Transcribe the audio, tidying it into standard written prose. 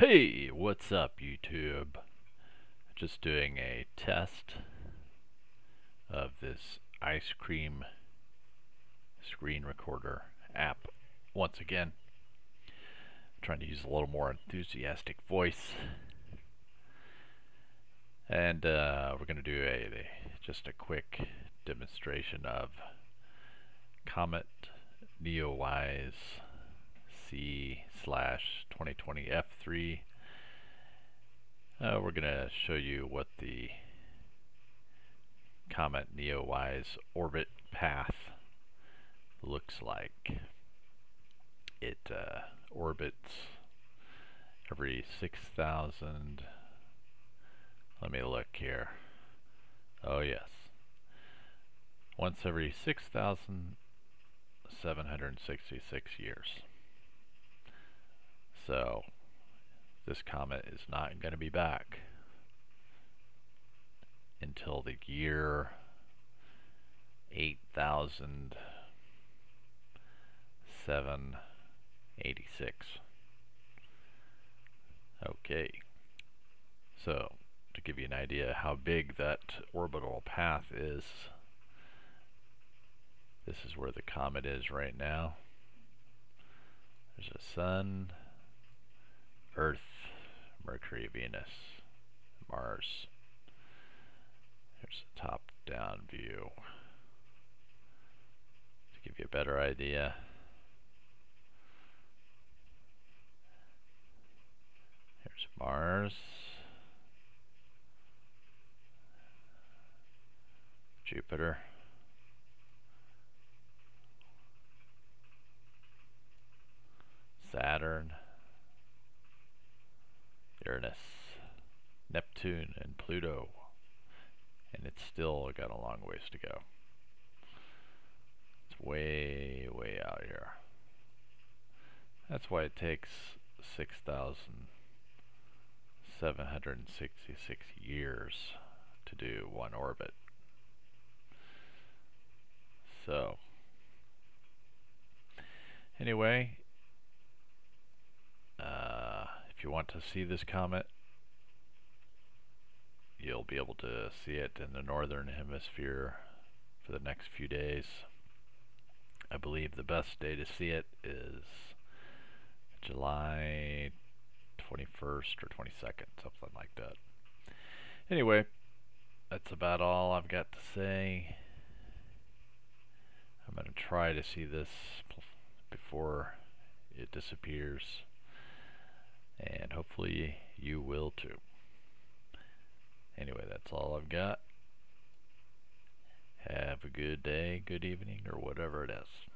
Hey, what's up YouTube? Just doing a test of this ice cream screen recorder app once again. I'm trying to use a little more enthusiastic voice, and we're going to do just a quick demonstration of Comet Neowise C/2020 F3. We're going to show you what the Comet Neowise orbit path looks like. It orbits every 6,000. Let me look here. Oh yes, once every 6,766 years. So this comet is not going to be back until the year 8786. Okay, so to give you an idea how big that orbital path is, this is where the comet is right now. There's a sun, Earth, Mercury, Venus, Mars. Here's a top-down view to give you a better idea. Here's Mars, Jupiter, Saturn, Uranus, Neptune, and Pluto, and it's still got a long ways to go. It's way, way out here. That's why it takes 6,766 years to do one orbit. So, anyway, if you want to see this comet, you'll be able to see it in the northern hemisphere for the next few days. I believe the best day to see it is July 21st or 22nd, something like that. Anyway, that's about all I've got to say. I'm going to try to see this before it disappears, and hopefully you will too. Anyway, that's all I've got. Have a good day, good evening, or whatever it is.